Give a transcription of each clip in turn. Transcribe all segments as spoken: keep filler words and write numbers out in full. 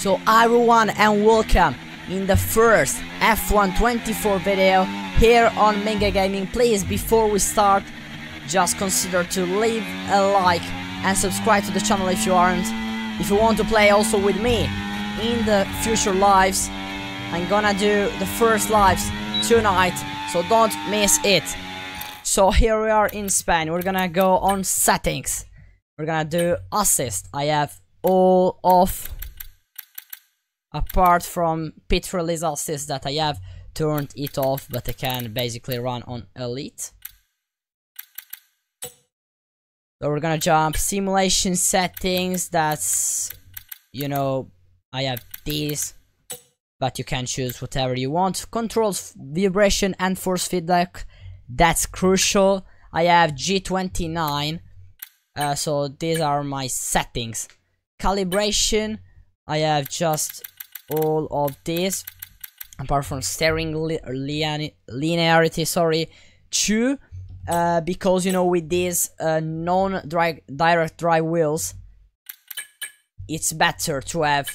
So everyone and welcome in the first F one twenty-four video here on Minghe Gaming. Please, before we start, just consider to leave a like and subscribe to the channel if you aren't. If you want to play also with me in the future lives, I'm gonna do the first lives tonight, so don't miss it. So here we are in Spain. We're gonna go on settings. We're gonna do assist. I have all off apart from pit release assist that I have turned it off, but I can basically run on elite. So we're gonna jump simulation settings. That's, you know, I have these, but you can choose whatever you want. Controls, vibration and force feedback, that's crucial. I have G twenty-nine, uh, so these are my settings. Calibration, I have just all of this apart from steering li linearity, sorry, two, uh, because, you know, with these uh, non-direct drive wheels it's better to have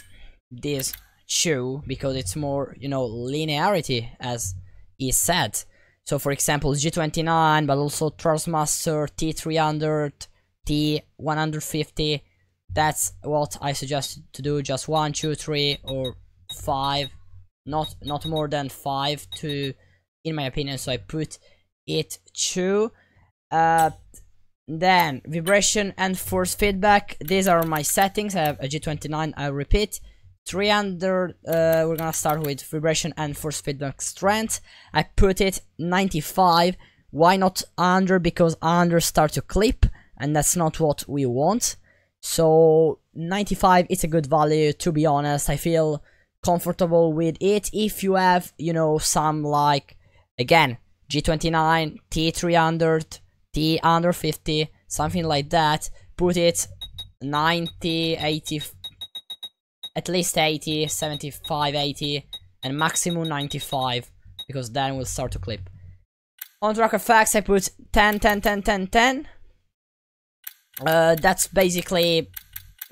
this two, because it's more, you know, linearity, as is said. So for example, G twenty-nine, but also Thrustmaster T three hundred, T one fifty, that's what I suggest to do. Just one, two, three, or five, not not more than five, to, in my opinion. So I put it two. Uh, then vibration and force feedback, these are my settings. I have a G twenty-nine, I repeat, three hundred. Uh, we're gonna start with vibration and force feedback strength. I put it ninety-five. Why not one hundred? Because one hundred start to clip, and that's not what we want. So ninety-five is a good value, to be honest. I feel comfortable with it. If you have, you know, some, like, again, G twenty-nine, T three hundred, T one fifty, something like that, put it ninety, eighty, at least eighty, seventy-five, eighty, and maximum ninety-five, because then we'll start to clip. On track effects, I put ten, ten, ten, ten, ten. Uh, that's basically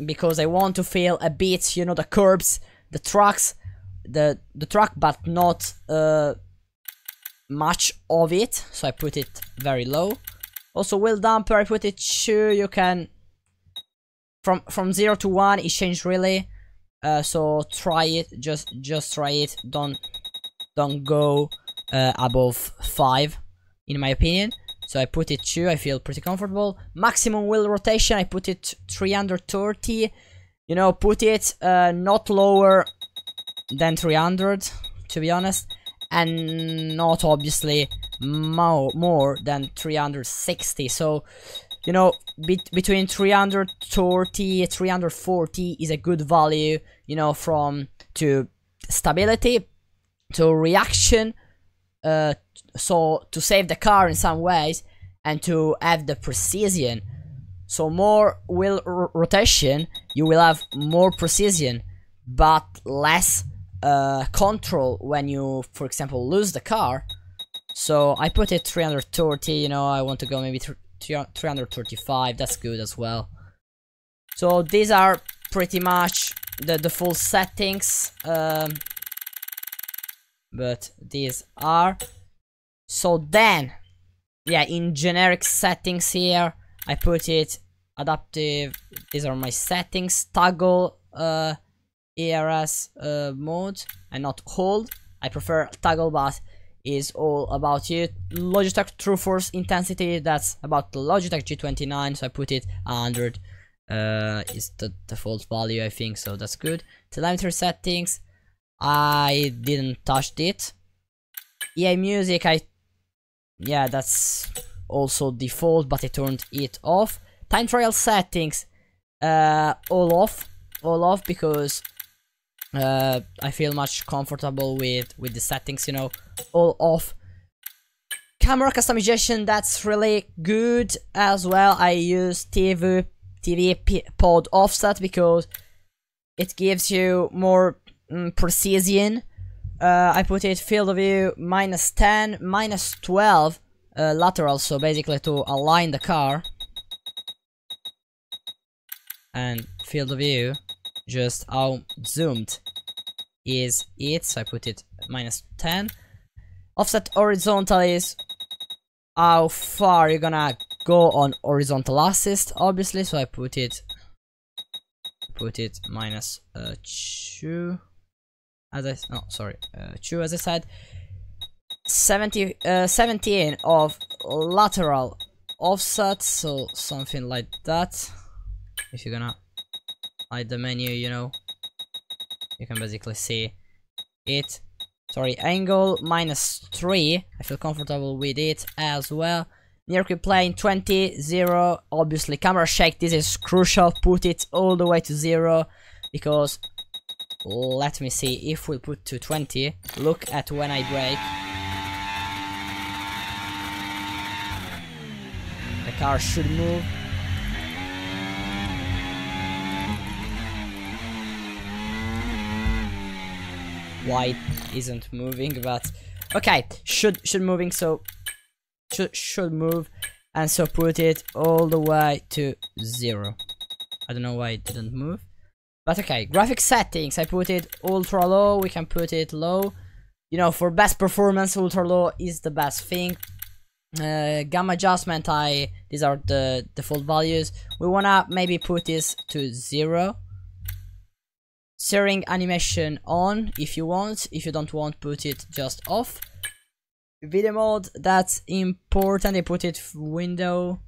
because I want to feel a bit, you know, the curbs, the trucks, the the truck, but not uh, much of it. So I put it very low. Also, wheel damper, I put it two. You can, from from zero to one, it changed really. Uh, so try it, just just try it. Don't don't go uh, above five, in my opinion. So I put it two. I feel pretty comfortable. Maximum wheel rotation, I put it three hundred thirty. You know, put it uh, not lower than three hundred, to be honest, and not obviously more more than three hundred sixty. So, you know, be between three hundred thirty, three hundred forty is a good value, you know, from to stability, to reaction, uh, so to save the car in some ways, and to have the precision. So more wheel rotation, you will have more precision, but less uh, control when you, for example, lose the car. So I put it three hundred thirty, you know, I want to go maybe three hundred thirty-five, that's good as well. So these are pretty much the, the full settings, um, but these are. So then, yeah, in generic settings here, I put it adaptive. These are my settings. Toggle uh, E R S uh, mode and not hold. I prefer toggle, but is all about you. Logitech true force intensity, that's about the Logitech G twenty-nine, so I put it one hundred, uh, is the default value, I think, so that's good. Telemetry settings, I didn't touch it. E A music, I, yeah, that's also default, but I turned it off. Time trial settings, uh, all off, all off, because Uh, I feel much comfortable with, with the settings, you know, all off. Camera customization, that's really good as well. I use T V, T V pod offset, because it gives you more mm, precision. Uh, I put it field of view minus ten, minus twelve uh, lateral, so basically to align the car. And field of view just how zoomed is it. So I put it minus ten. Offset horizontal is how far you're gonna go on horizontal assist, obviously, so I put it put it minus uh, two as I no sorry uh, two as I said. Seventy uh, seventeen of lateral offset, so something like that. If you're gonna hide the menu, you know, you can basically see it. Sorry, angle minus three, I feel comfortable with it as well. Near quick plane twenty, zero, obviously camera shake, this is crucial, put it all the way to zero, because let me see if we put to twenty, look at when I brake, the car should move. Why isn't moving, but okay, should should moving, so should should move, and so put it all the way to zero. I don't know why it didn't move, but okay. Graphic settings, I put it ultra low, we can put it low, you know, for best performance ultra low is the best thing. Uh, gamma adjustment, I these are the default values. We wanna maybe put this to zero. Steering animation on if you want, if you don't want, put it just off. Video mode, that's important, I put it window,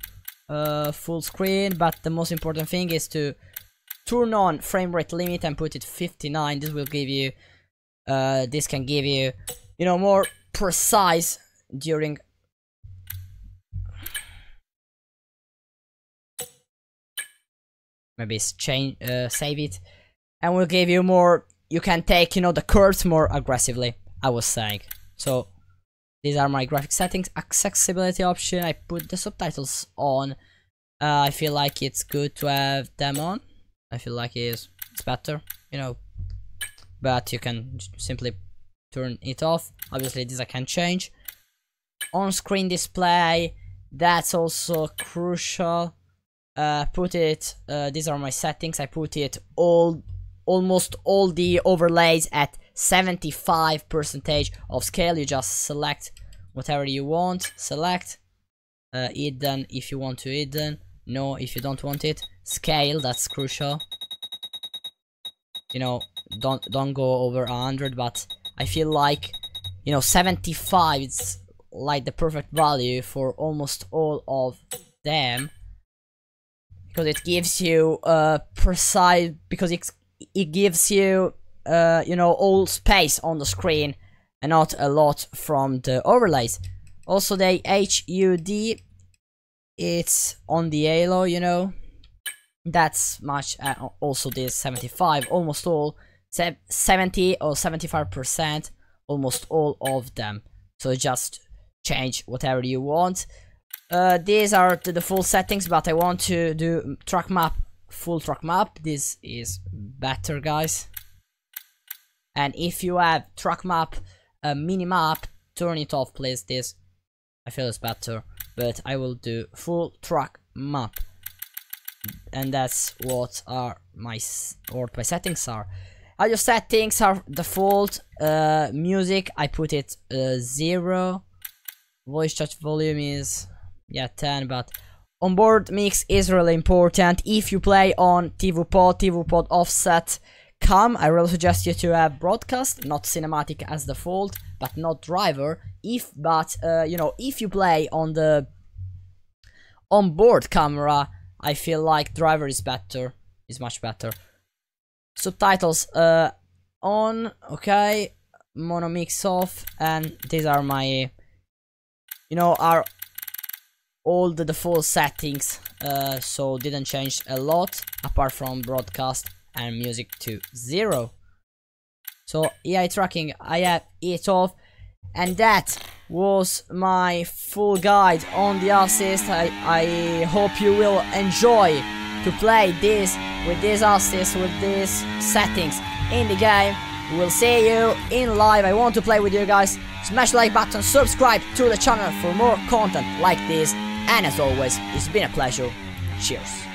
uh, full screen, but the most important thing is to turn on frame rate limit and put it fifty-nine. This will give you, uh, this can give you, you know, more precise during... Maybe change, uh, save it. And will give you more, you can take, you know, the curves more aggressively, I was saying. So these are my graphic settings. Accessibility option, I put the subtitles on. uh, I feel like it's good to have them on. I feel like it's, it's better, you know, but you can simply turn it off. Obviously this I can change. On-screen display, that's also crucial. uh, put it, uh, these are my settings, I put it all almost all the overlays at seventy-five percent of scale. You just select whatever you want, select uh, hidden if you want to hidden, no if you don't want it, scale, that's crucial, you know, don't don't go over one hundred, but I feel like, you know, seventy-five is like the perfect value for almost all of them, because it gives you a uh, precise, because it's it gives you, uh, you know, all space on the screen and not a lot from the overlays. Also the H U D, it's on the halo, you know, that's much, uh, also this seventy-five, almost all, seventy or seventy-five percent, almost all of them. So just change whatever you want. Uh, these are the default settings, but I want to do track map, full track map, this is better, guys. And if you have track map, a uh, mini map, turn it off please, this I feel is better, but I will do full track map, and that's what are my what my settings are. Audio settings are default. uh, music, I put it uh, zero. Voice chat volume is, yeah, ten, but onboard mix is really important. If you play on T V pod, T V pod offset cam, I really suggest you to have broadcast, not cinematic as default, but not driver. If but uh, you know, if you play on the onboard camera, I feel like driver is better, is much better. Subtitles uh, on, okay, mono mix off, and these are my, you know, are all the default settings, uh, so didn't change a lot apart from broadcast and music to zero. So E I tracking, I have it off, and that was my full guide on the assist. I, I hope you will enjoy to play this with this assist, with these settings in the game. We'll see you in live. I want to play with you guys. Smash the like button, subscribe to the channel for more content like this. And as always, it's been a pleasure. Cheers.